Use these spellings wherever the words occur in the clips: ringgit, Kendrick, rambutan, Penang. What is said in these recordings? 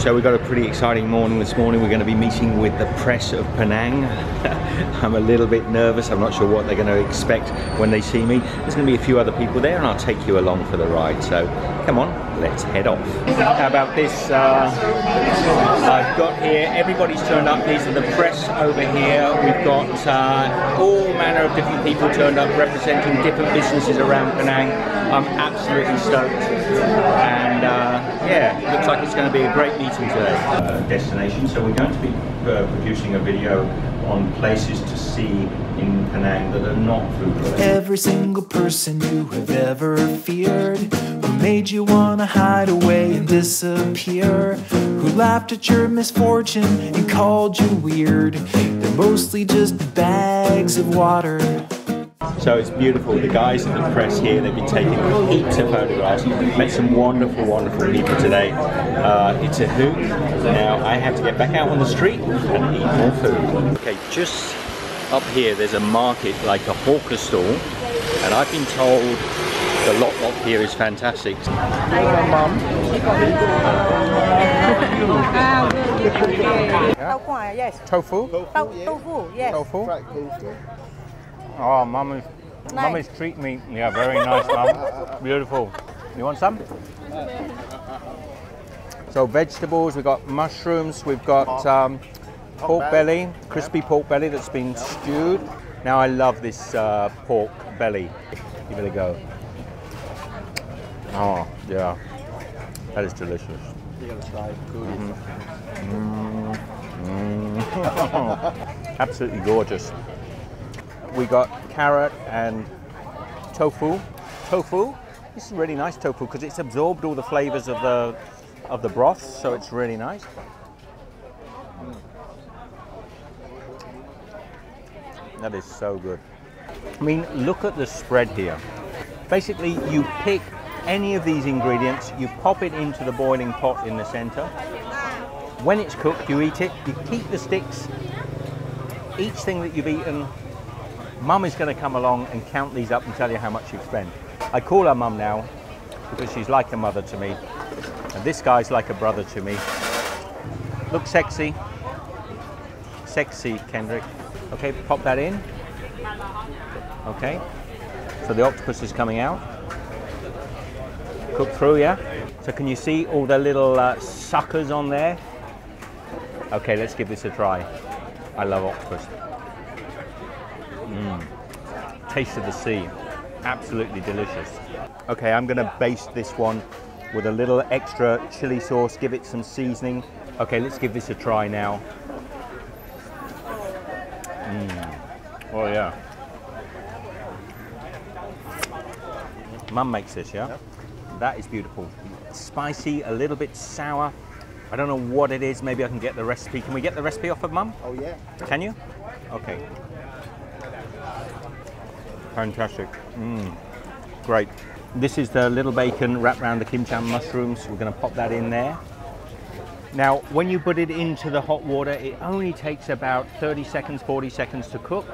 So we got a pretty exciting morning this morning. We're going to be meeting with the press of Penang. I'm a little bit nervous. I'm not sure what they're going to expect when they see me. There's going to be a few other people there and I'll take you along for the ride. So come on, let's head off. How about this? I've got here, everybody's turned up. These are the press over here. We've got all manner of different people turned up representing different businesses around Penang. I'm absolutely stoked. And yeah, looks like it's going to be a great meeting today. Destination, so we're going to be producing a video on places to see in Penang that are not food related. Every single person you have ever feared, who made you want to hide away and disappear, who laughed at your misfortune and called you weird, they're mostly just bags of water. So it's beautiful, the guys in the press here, they've been taking heaps of photographs. We've met some wonderful, wonderful people today. It's a hoot. Now I have to get back out on the street and eat more food. Okay, just up here there's a market, like a hawker stall, and I've been told the lot here is fantastic. Yes. Tofu? Tofu, yes. Tofu? Oh, Mummy's nice. Treat me. Yeah, very nice, Mum. Beautiful. You want some? So vegetables, we've got mushrooms, we've got pork belly, crispy pork belly that's been stewed. Now I love this pork belly. Give it a go. Oh, yeah. That is delicious. Mm. Mm. Absolutely gorgeous. We got carrot and tofu. Tofu, this is really nice tofu because it's absorbed all the flavors of the broth, so it's really nice. That is so good. I mean, look at the spread here. Basically, you pick any of these ingredients, you pop it into the boiling pot in the center. When it's cooked, you eat it, you keep the sticks. Each thing that you've eaten, Mum is going to come along and count these up and tell you how much you've spent. I call her Mum now because she's like a mother to me, and this guy's like a brother to me. Look sexy. Sexy, Kendrick. Okay, pop that in. Okay, so the octopus is coming out. Cooked through, yeah? So can you see all the little suckers on there? Okay, let's give this a try. I love octopus. Mm. Taste of the sea, absolutely delicious. Okay, I'm gonna baste this one with a little extra chili sauce, give it some seasoning. Okay, let's give this a try now. Mm. Oh yeah. Mum makes this, yeah? That is beautiful. Spicy, a little bit sour. I don't know what it is, maybe I can get the recipe. Can we get the recipe off of Mum? Oh yeah. Can you? Okay. Fantastic. Mm. Great. This is the little bacon wrapped around the kimchi mushrooms. We're going to pop that in there. Now, when you put it into the hot water, it only takes about 30 seconds, 40 seconds to cook.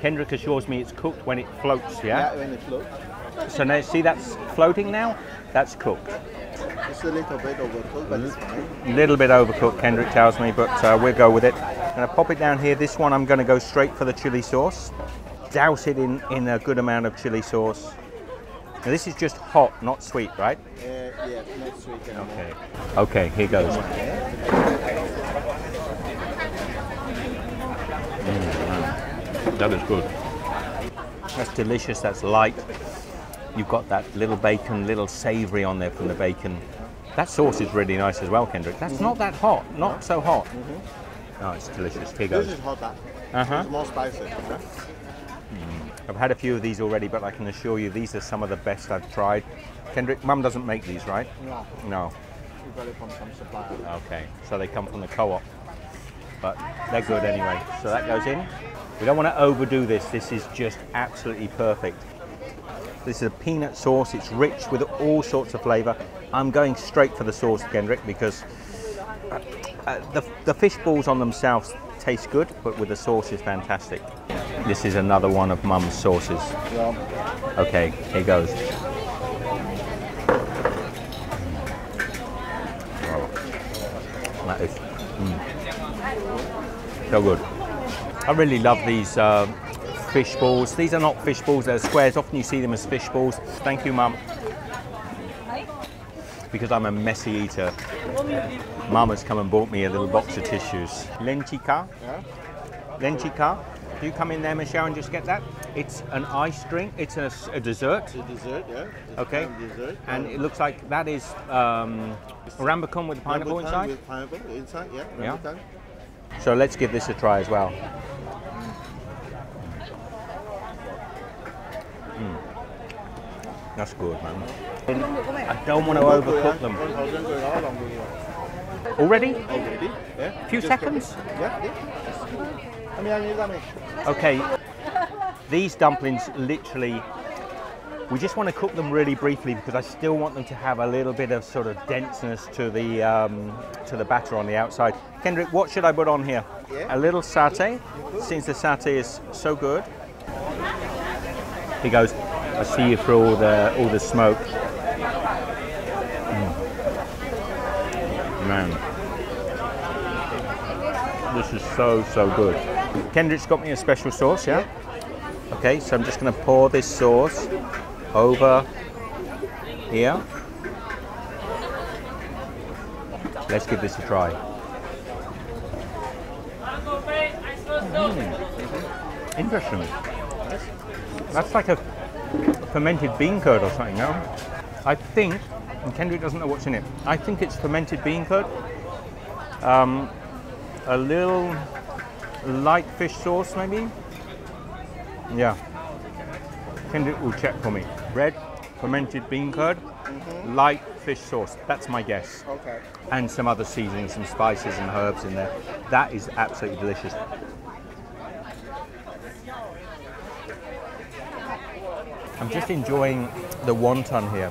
Kendrick assures me it's cooked when it floats, yeah? Yeah, when it floats. So now, see that's floating now? That's cooked. It's a little bit overcooked, but it's fine. A little bit overcooked, Kendrick tells me, but we'll go with it. I'm going to pop it down here. This one I'm going to go straight for the chili sauce. Douse it in a good amount of chili sauce. Now this is just hot, not sweet, right? Yeah, not sweet anymore. Okay. Okay, here goes. Mm, that is good. That's delicious, that's light. You've got that little bacon, little savory on there from the bacon. That sauce is really nice as well, Kendrick. That's not that hot, not so hot. Mm-hmm. No, it's delicious, here goes. This is hotter, it's more spicy. Huh? I've had a few of these already, but I can assure you these are some of the best I've tried. Kendrick, Mum doesn't make these, right? No. No. We've got it from some supplier. Okay, so they come from the co-op. But they're good anyway. So that goes in. We don't want to overdo this. This is just absolutely perfect. This is a peanut sauce. It's rich with all sorts of flavour. I'm going straight for the sauce, Kendrick, because the fish balls on themselves taste good, but with the sauce is fantastic. This is another one of Mum's sauces. Yeah. Okay, here goes. Wow. That is. So good. I really love these fish balls. These are not fish balls, they're squares. Often you see them as fish balls. Thank you, Mum. Because I'm a messy eater. Mum has come and bought me a little box of tissues. Lenchika. Lenchika. Do you come in there, Michelle, and just get that? It's an ice drink. It's a dessert. It's a dessert, yeah. It's okay. Dessert. And it looks like that is rambutan with pineapple inside? With pineapple inside, yeah. Rambutan. Yeah. So let's give this a try as well. That's good, man. I don't want to overcook them. Already? Already, yeah. A few seconds? Yeah. Okay, these dumplings literally, we just want to cook them really briefly because I still want them to have a little bit of sort of denseness to the batter on the outside. Kendrick, what should I put on here? A little satay, since the satay is so good. He goes, I see you through all the smoke. Man, this is so good. Kendrick's got me a special sauce, yeah? Okay, so I'm just going to pour this sauce over here. Let's give this a try. Interesting. That's like a fermented bean curd or something, no? I think, and Kendrick doesn't know what's in it, I think it's fermented bean curd. A little light fish sauce maybe? Yeah. Kendrick will check for me. Red, fermented bean curd, light fish sauce. That's my guess. Okay. And some other seasonings, some spices and herbs in there. That is absolutely delicious. I'm just enjoying the wonton here.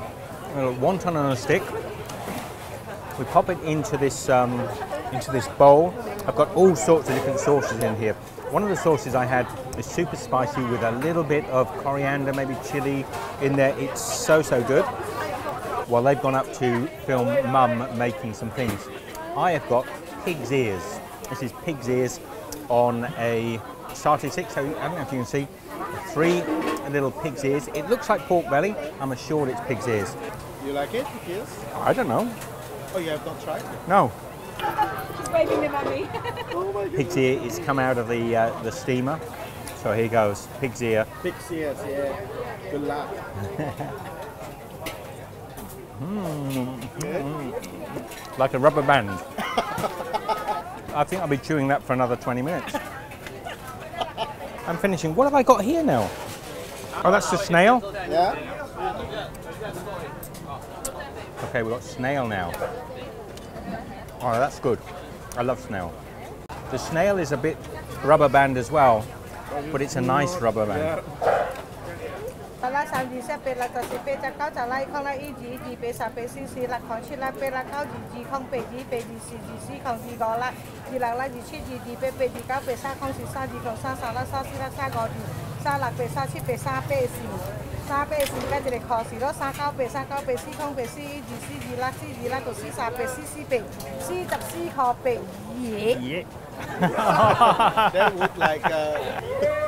Wonton on a stick. We pop it into this bowl. I've got all sorts of different sauces in here. One of the sauces I had is super spicy with a little bit of coriander, maybe chili in there. It's so good. Well, they've gone up to film Mum making some things. I have got pig's ears. This is pig's ears on a satay stick. So I don't know if you can see, three little pig's ears. It looks like pork belly. I'm assured it's pig's ears. You like it? Yes. I don't know. Oh, you have not tried it? No. She's waving them at me. Oh my goodness. Pig's ear is come out of the steamer. So here goes, pig's ear. Pig's ears, yeah. Good luck. Good. Like a rubber band. I think I'll be chewing that for another 20 minutes. I'm finishing. What have I got here now? Oh, that's the snail? Yeah. Okay, we've got snail now. Oh, that's good. I love snail. The snail is a bit rubber band as well, but it's a nice rubber band. That would like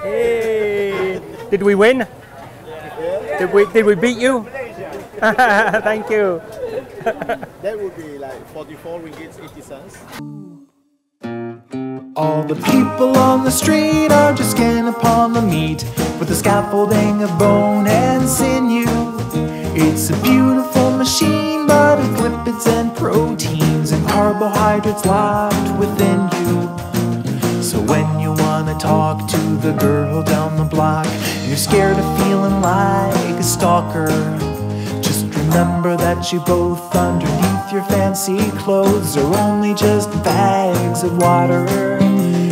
Hey! Did we win? Did we beat you? Thank you. That would be like 44 ringgits 80 cents. All the people on the street are just skin upon the meat with a scaffolding of bone and sinew. It's a beautiful machine, but it's lipids and proteins and carbohydrates locked within you. So when you wanna talk to the girl down the block, you're scared of feeling like a stalker. Just remember that you both underneath your fancy clothes are only just bags of water.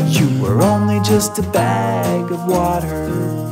You are only just a bag of water.